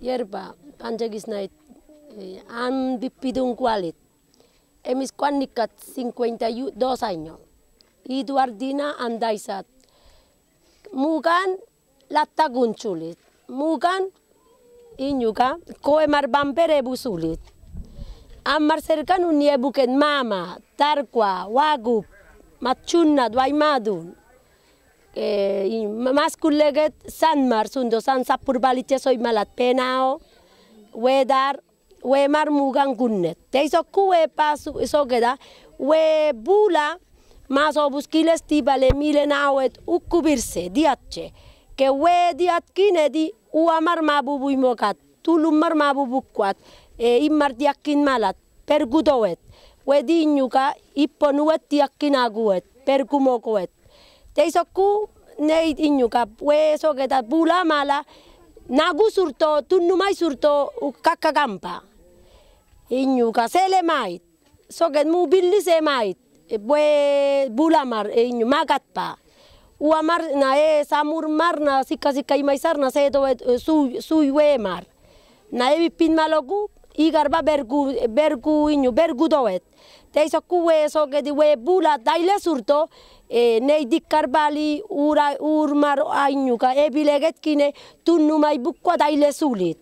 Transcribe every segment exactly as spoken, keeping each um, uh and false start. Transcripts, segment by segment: Yerba, panjagis night, han vivido un cualit. Emiscuánicas cincuenta y dos años. Eduardina Andaisat. Mugan latagunchulit. Mugan iñuga koemar bambere busulit. Amar cercano niebuken mama, tarqua, wagup, machunna, duaimadun. Más colegas San Marsundo, San Sapurbaliche, soy malat penao, wedar, wemar mugan gunnet. Te hizo cuepa, eso queda, webula, más obusquiles tibale milenawet, ucubirse, diache, que we diatkinedi, uamar mabubu y mocat, tulumar mabubuquat, immar diakin malat, pergudoet, wediñuca, iponuet diakinaguet, pergumocoet. Teisoku neid inyuka hueso que bula mala nagu surto tunnumai surto kakkakampa inyuka selemait soget mu billi semait bue bulamar inyu magatpa uamar na e samur marna sikka sikka imaisarna seeto su suiwemar na e pin maloku igarba bergu bergu inyu bergu doet teisoku hueso que di we bula daile surto Neidi Carvalli, Ura Urmar Ainuka, Ebilegetkine, Tunumai Bukwa Daile Sulit.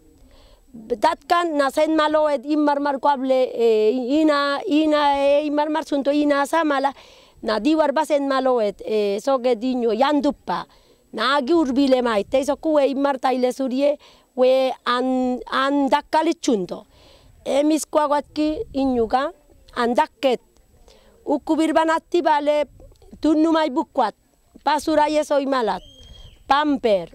Datkan Nasen Maloed, Immar Marquable, Ina, Ina, Immar Marsunto, Ina Samala, Nadiwar Basen Maloed, Sogedinho, Yandupa, Nagi Urbilemai, Tesokue, Immar Taile Surie, We Andakalichundo, Emisquawatki, Inuka, Andaket, Ukubirbanati Vale. Tunumai bukwat, pasuraya soy malat, pamper,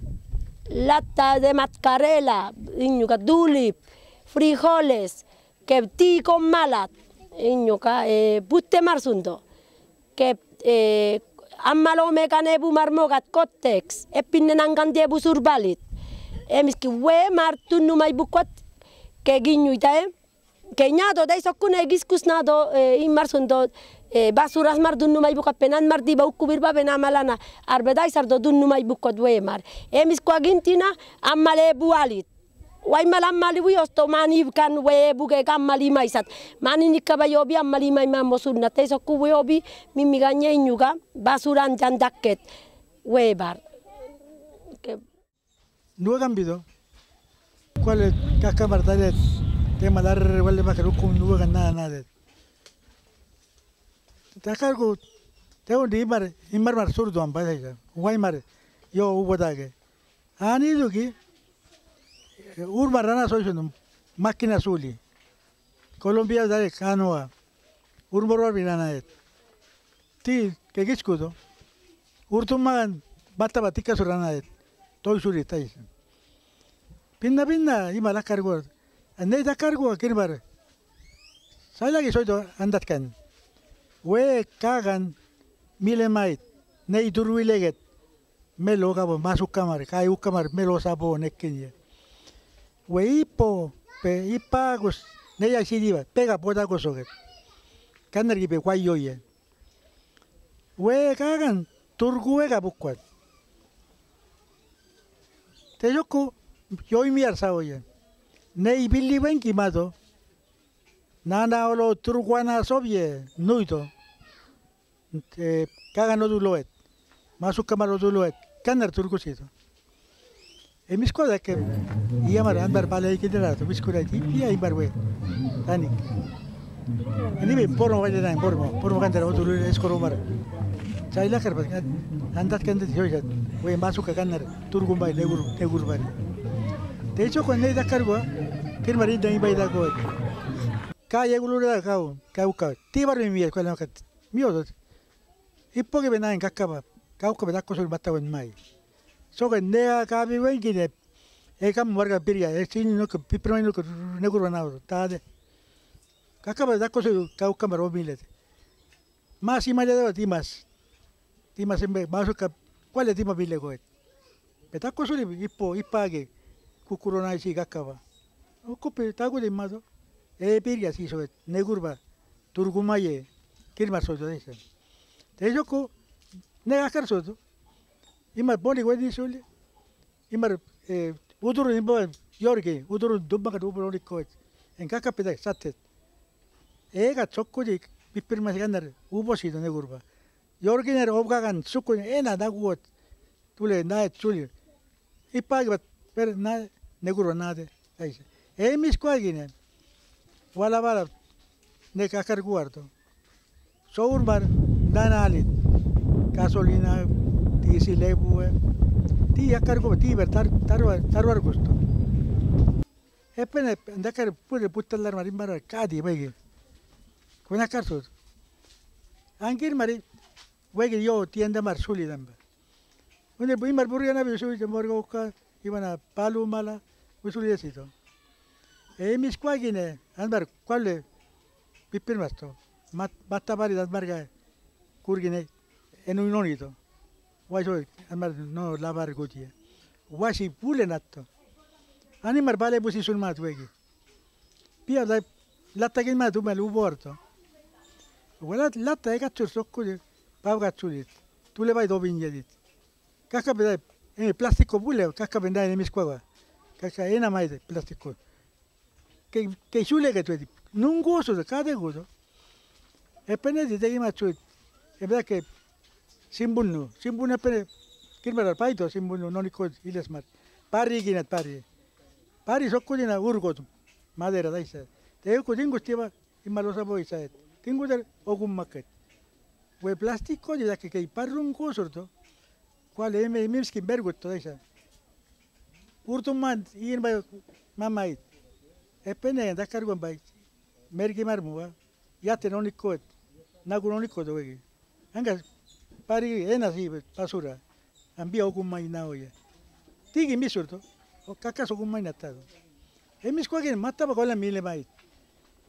lata de mascarela, iñuca dulip, frijoles, kepti con malat, iñuca butte marsundo, que amalo mecanebu marmogat cotex, epinenangandebu surbalit, emiski we mar tunumai bukwat, que guiñuitae, que ñado de esos cunegiscusnado y marsundo. Basuras mar dun numai buka penan mar diba ukubir ba bena malana arbedai sardo dun numai buka due mar emis kuagintina amale bualit wai malam mali wiosto mani kan we buke kamali maisat mani nikabayobi amali mai mamosunna teso kuweobi mimiganye inyuga basuran jandaket we bar no ha cambiado cuál es casca martales tema dar revuelve para que no hagan nada nada Tacargo, tengo de imar, imar mar surdo amparega, guaymar, yo ubodague. Aniduki, urbarana soy un máquina azul. Colombia dale canoa, urboro virana. Ti, que escudo, urtuman, bata batica surana, toy suritais. Pinda pinda, imala cargo, aneta cargo a kirbar. Sala que soy andatcan. We cagan milemait, nei durwileget, melo gabo masukamar, kai ukamar melo sabo nekkenye. We ipo pe ipagos, nei asidiva, pega poda kosoget. Kanergi pe kwayoye. We cagan turguega bukwat. Te yoko yoi miar saoye. Nei billi benki mado. Nana olo turguana sobie, nuito. Cagan lo duloet. Masucama lo duloet. Canar turcosito. En mis cosas que llamar ambar para el generato, mis curas y ahí barbe. Tani. En mi porno vayan en porno, porno cantar otro es coromar. Chaila carpas, andas que antes yo ya, voy a masuca canar, turgumba y legurbar. De hecho, cuando ella cargó, firmarita y baila goet. Calle gulura cao, cauca, tibar mi mía, cuando mío, y porque venía en cascaba, cauca me da cosas el matado en mayo. So que nea cabi vengue, e cam varga piria, es sin lo que pipro en lo que negro banado, tarde. Kakabadako sa kauka maro milet. Mas imalado timas. Timas en maso ka cuál tima bile goet. Petako soli ipo ipage kukurona si kakaba. Oko petago de maso e piria si soet negurba turgumaye kirma soto desa. Tejoko negakar soto. Imar boni wedi soli. Imar eh uduru nimba yorge uduru dumba ka dubo lori koet. En kakapeta satet. Ega chokkuji pipirmasi ganar uposido negurba. Yorginer obgagan sukun ena daguot tule nae chuli. Ipagbat per na neguro nade. E mis kuagine. Wala wala ne kakar guardo. Sourbar danalit. Gasolina tisi lebue. Ti akargo ti vertar tarwa tarwar gusto. Epene ndakar pure putallar marimbar kadi bege. Kuna carso. Angir mari wegi yo tienda mar sulidamba. Une bimar burriana bisu de morgoka ibana palumala usuliesito. E mis quagine andar quale pipirmasto. Mat batabari das marga kurgine en un onito. Wajo amar no lavar gotie. Washi pulenato. Animar vale busi sul mat wegi. Pia la latagin matu melu borto. Wala latta ega chursoku pavga chulit tule vai do vinjedit kaka beda en plástico bule kaka benda en mis cueva kaka ena mai de plástico que que chule que tu nun gozo de cada gozo epene de de ma chut e beda que simbunnu simbunne pere kirmar paito simbunnu noniko ilesmat pari ginat pari pari sokudina urgot madera daisa te ko dingustiva imalosa boisa tengo de algún maquet. O el plástico de la que hay parro un cosorto, cual es mi miskin vergo toda esa. Urtuman y en mamait. Epene da cargo en bait. Mergi marmua, ya tenónico, nagunónico de wegi. Angas, pari en así, basura. Ambia algún mainao ya. Tigi mi sorto, o cacas algún mainatado. En mis cuaguen mataba con la mile bait.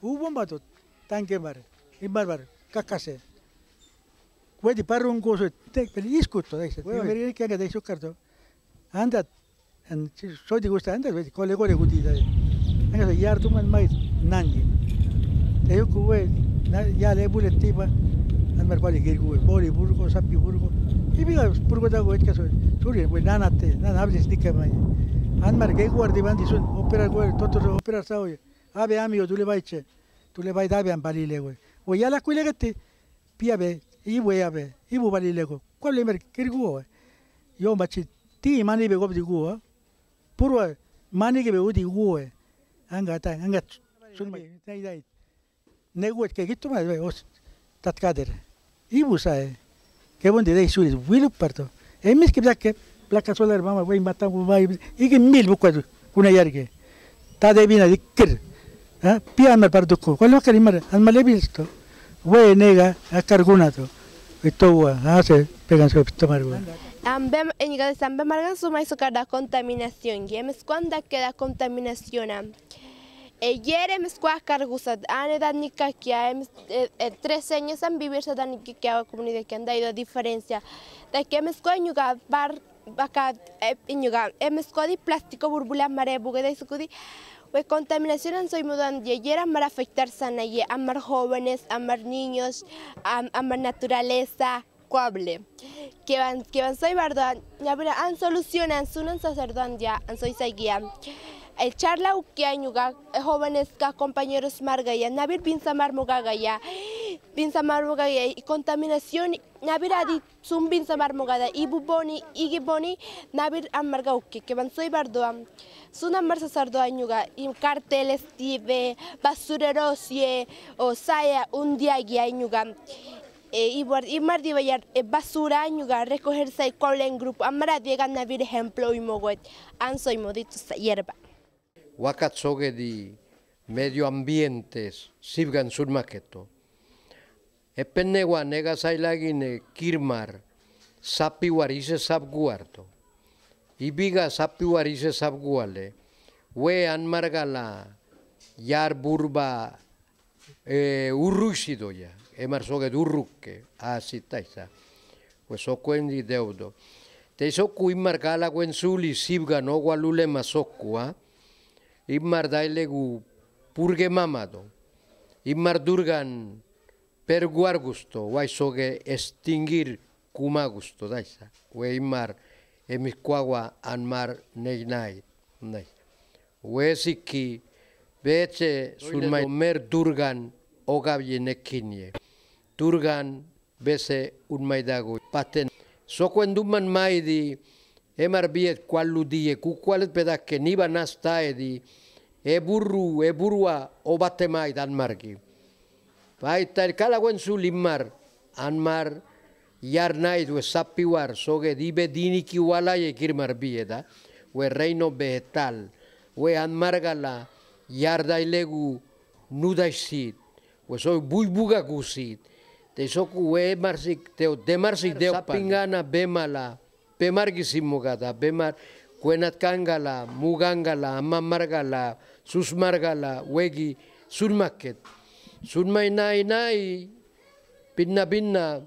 Hubo un bato, tan quemar. Y bárbaro, cacase. Puede parro un gozo, te discuto de eso. Voy a ver que haga de eso carto. Anda, soy de gusta, anda, colego de gutita. Anda, ya tú me más nangi. Te digo que voy, ya le buletiva, al mercado de Girgo, Bori, Burgo, Sapi Burgo. Y mira, Burgo de Agüet, que soy, Suri, pues nada, nada, hables de que me. Andar, que guardiban, son opera, todos los operas, oye. Ave amigo, tú le vaiche, tú le vais a dar a Balile, güey. Voy a la escuela que te piabe y voy a ver y voy a ir luego cuál es el que yo yo machi ti mani bego de guo puro mani que bego de guo anga ta anga sun me dai dai nego que quito más os tatkader y busae que bon de dei suris will parto en mis que placa placa solar mama voy matar voy y que mil bucado una yargue ta de vina de kir ah piame parto cuál es que animar al mal visto we nega a cargunato esto hace pegan su tomar ambem en llegada sambe margan suma hizo cada contaminación y es cuando queda contaminación ayer es cuando cargusat aneda nica que tres años han vivido tan que a comunidad que han dado diferencia de que es cuando bar acá en llegada es cuando plástico burbulas mare bugue de su pues contaminación soy mudan y ayer amar afectar sana y amar jóvenes, amar niños, am, amar naturaleza, cuable. Que van, que van soy verdad, ya verán, han solucionan, sunan sacerdotes ya, han soy seguía. El charla ukiañuga, jóvenes que compañeros margaya, navir pinza marmogaga ya, pinza marmogaya y contaminación, navir adi sun pinza marmogada y buboni y giboni, navir amargauki, que van soy verdad. Suna marza sardoañuga y carteles tibe basureros y o saya un día guiañuga y y mar de bayar basura añuga recogerse con el grupo amara de ganavir ejemplo y moguet anso y modito hierba wakatsoge di medio ambientes sibgan sur maqueto epenegua nega sailagine kirmar sapi warice sabguarto Ibiga sapiwarise sabguale, we anmargala, yar burba urruxidoia, emarsoge durruque, así taisa, pues socuen y deudo. Te socu inmarcala guenzuli, sibga no gualule masocua, inmardailegu purge mamado, inmardurgan perguar gusto, guaisoge extinguir kuma gusto, taisa, we inmar emiscuagua anmar neinai, we siki, beche sulmaimer durgan. Oga vienekinye. Turgan bese un maidago. Paten. Soco en duman maidi. Emar biet cual ludie. Cu cual peda que ni van hasta edi. E burru, e burua. O bate maidan margi. Paita el calaguen sulimar. Anmar. Yarnaidu esapiwar. Soge dibe dini kiwala y kirmar bieda. We reino vegetal. We anmargala. Yarda ilegu. Nudaisit. Pues soy buibuga gusit, te socu e marsic teo, de marsic teo, pingana, bemala, pemargisimogada, bemar, cuenat cangala, mugangala, amamargala, susmargala, wegi, surmaket, surmainainai, pinna pinna,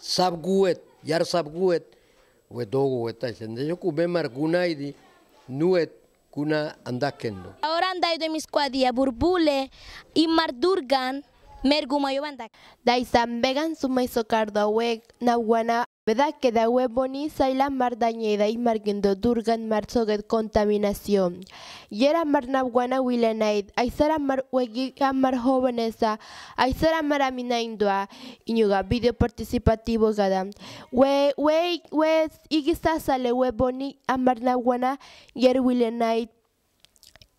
sabguet, yar sabguet, wedogo, etaisen, de socu bemar gunaidi, nuet, kuna andakendo. Ahora andai de mis cuadilla burbule y mardurgan mergumayo bandak. Daisan vegan sumaiso cardaweg nahuana verdad que da web bonisa y la mardañeda y marguendo durgan marzoget contaminación. Y era mar nahuana wilenaid, aizara mar huegiga mar jovenesa, aizara mar aminaindua, y ñuga video participativo gada. We, we, we, y quizás sale web boni a mar nahuana y er wilenaid.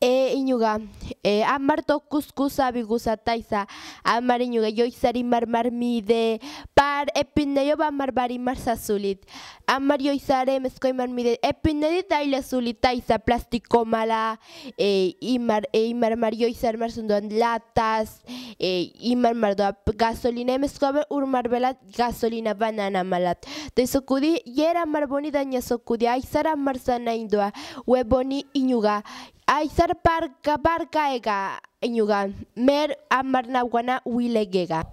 E iñuga, e amarto cuscus abigusa taisa, amar iñuga yo isari mar marmide, par epineyo va marbari mar sazulit, amar yo isare mezcoy marmide, epineyo daile zulitaisa, plástico mala, e imar e imar mar yo isar mar sundoan latas, e imar mardoa gasolina mezcoy urmar velat gasolina banana malat, de socudi yera marboni daña socudi, aizara marzana indoa, hueboni iñuga. Aizar parca parca ega enyugan mer amarnaguana wilegega.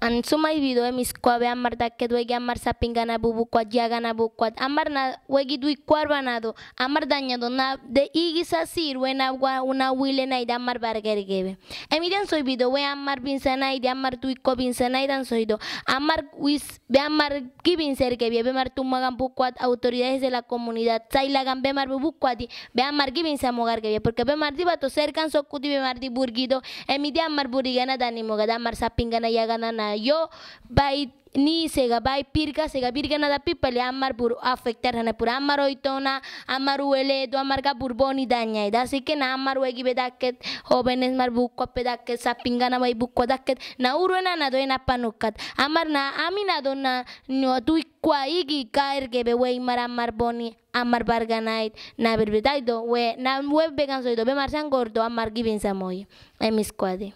An sumai video emiscuave amarda que duegue amar sapingana bubuquat yagana buquat amarna wegidui cuarbanado amar dañado na de igisa sirwen agua una wilenaida amar bargergebe. Emidan soy video we amar vinsanaida amar tuico vinsanaidan soido amar wis ve amar kibinser que vive mar tumagan buquat autoridades de la comunidad sailagan be mar bubuquati ve amar kibinsamogar que vive porque ve mar dibato cercan socuti ve mar diburgido emidia amar burigana danimogada amar sapingana ya ganana yo bait ni sega bai pirga sega pirga nada pipa le amar bur afectar hana pura amar oitona amar uele do amar ga burboni daña y así que na amar wegi bedaket jóvenes mar buco pedaket sapingana bai buco daket na uruena na doena panukat amar na amina dona no tuikwa igi kaer gebe wei mar amar boni amar barganait na berbedaido we na web vegan soido be marsan gordo amar gibinsa moye emiscuade.